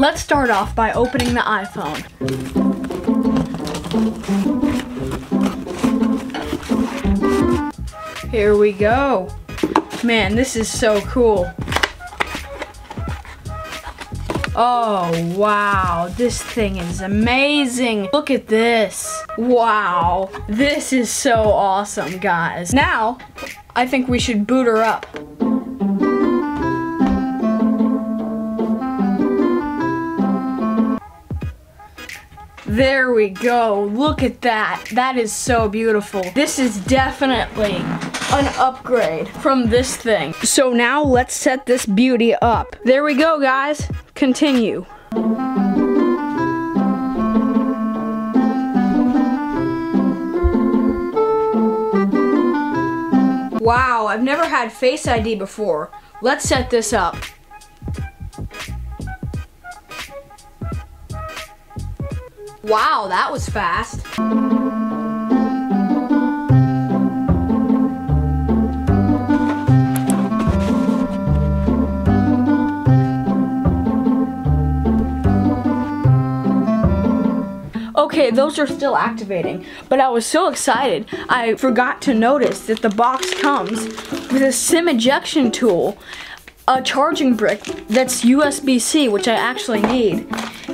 Let's start off by opening the iPhone. Here we go. Man, this is so cool. Oh, wow, this thing is amazing. Look at this. Wow, this is so awesome, guys. Now, I think we should boot her up. There we go. Look at that. That is so beautiful. This is definitely an upgrade from this thing. So now let's set this beauty up. There we go, guys. Continue. Wow, I've never had Face ID before. Let's set this up. Wow, that was fast. Okay, those are still activating, but I was so excited, I forgot to notice that the box comes with a SIM ejection tool, a charging brick that's USB-C, which I actually need,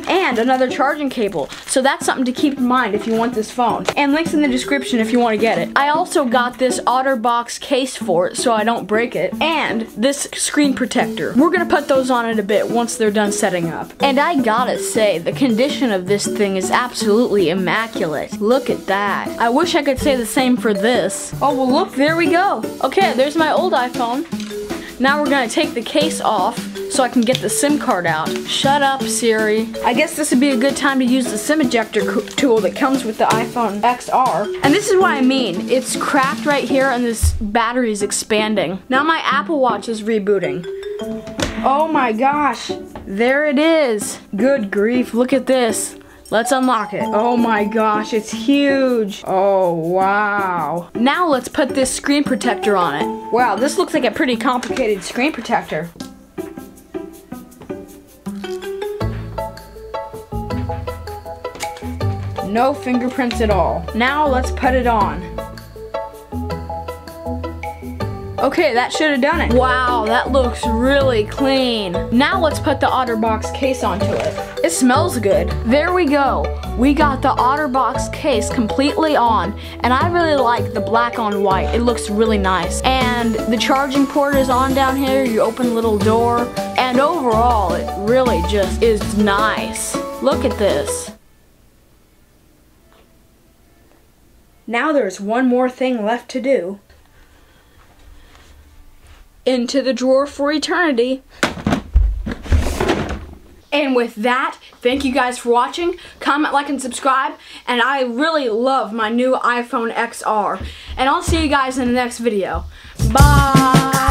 and another charging cable. So that's something to keep in mind if you want this phone. And links in the description if you want to get it. I also got this OtterBox case for it so I don't break it, and this screen protector. We're gonna put those on in a bit once they're done setting up. And I gotta say, the condition of this thing is absolutely immaculate. Look at that. I wish I could say the same for this. Oh, well look, there we go. Okay, there's my old iPhone. Now we're gonna take the case off so I can get the SIM card out. Shut up, Siri. I guess this would be a good time to use the SIM ejector tool that comes with the iPhone XR. And this is what I mean. It's cracked right here and this battery is expanding. Now my Apple Watch is rebooting. Oh my gosh, there it is. Good grief, look at this. Let's unlock it. Oh my gosh, it's huge. Oh, wow. Now let's put this screen protector on it. Wow, this looks like a pretty complicated screen protector. No fingerprints at all. Now let's put it on. Okay, that should have done it. Wow, that looks really clean. Now let's put the OtterBox case onto it. It smells good. There we go. We got the OtterBox case completely on, and I really like the black on white. It looks really nice. And the charging port is on down here. You open the little door, and overall, it really just is nice. Look at this. Now there's one more thing left to do. Into the drawer for eternity. And with that, thank you guys for watching. Comment, like, and subscribe. And I really love my new iPhone XR. And I'll see you guys in the next video. Bye!